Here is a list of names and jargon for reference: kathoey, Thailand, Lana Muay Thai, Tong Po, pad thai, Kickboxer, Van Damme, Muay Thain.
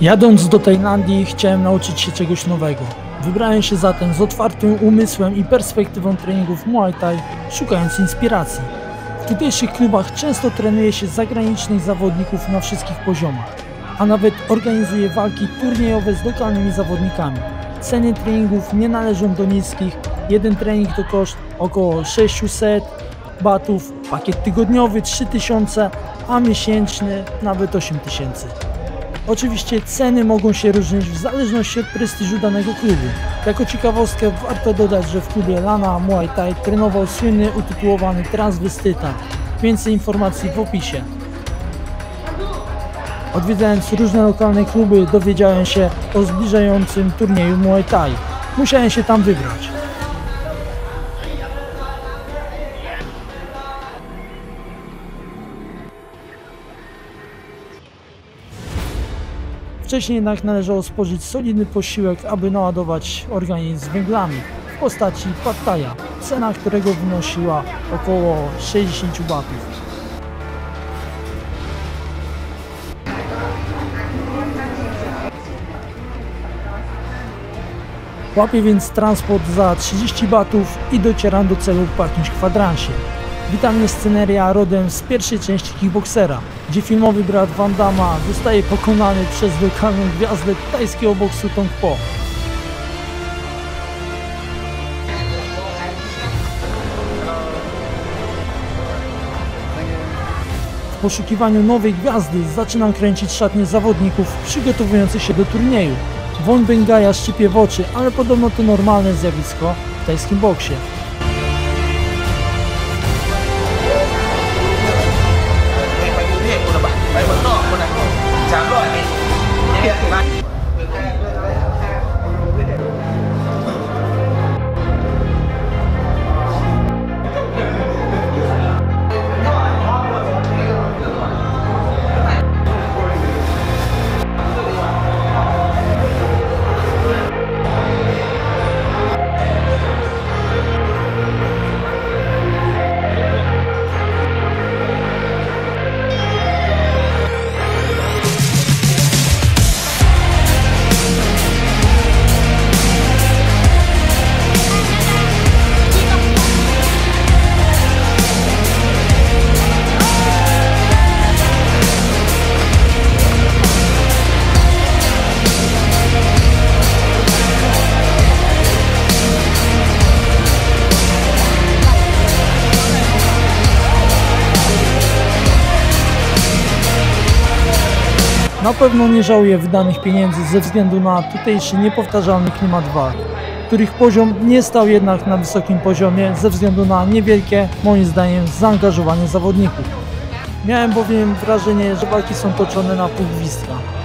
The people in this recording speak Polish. Jadąc do Tajlandii chciałem nauczyć się czegoś nowego. Wybrałem się zatem z otwartym umysłem i perspektywą treningów Muay Thai, szukając inspiracji. W tutejszych klubach często trenuje się zagranicznych zawodników na wszystkich poziomach, a nawet organizuje walki turniejowe z lokalnymi zawodnikami. Ceny treningów nie należą do niskich, jeden trening to koszt około 600 batów, pakiet tygodniowy 3000, a miesięczny nawet 8000. Oczywiście ceny mogą się różnić w zależności od prestiżu danego klubu. Jako ciekawostkę warto dodać, że w klubie Lana Muay Thai trenował słynny utytułowany transwestyta. Więcej informacji w opisie. Odwiedzając różne lokalne kluby dowiedziałem się o zbliżającym turnieju Muay Thai. Musiałem się tam wybrać. Wcześniej jednak należało spożyć solidny posiłek, aby naładować organizm węglami w postaci pad thaia, cena którego wynosiła około 60 batów. Łapię więc transport za 30 batów i docieram do celu w jakimś kwadransie. Wita mnie sceneria rodem z pierwszej części Kickboxera, gdzie filmowy brat Van Damme'a zostaje pokonany przez lokalną gwiazdę tajskiego boksu Tong Po. W poszukiwaniu nowej gwiazdy zaczynam kręcić szatnie zawodników przygotowujących się do turnieju. Won Bengaja szczypie w oczy, ale podobno to normalne zjawisko w tajskim boksie. Na pewno nie żałuję wydanych pieniędzy ze względu na tutejszy niepowtarzalny klimat walk, których poziom nie stał jednak na wysokim poziomie ze względu na niewielkie, moim zdaniem, zaangażowanie zawodników. Miałem bowiem wrażenie, że walki są toczone na pół gwizdka.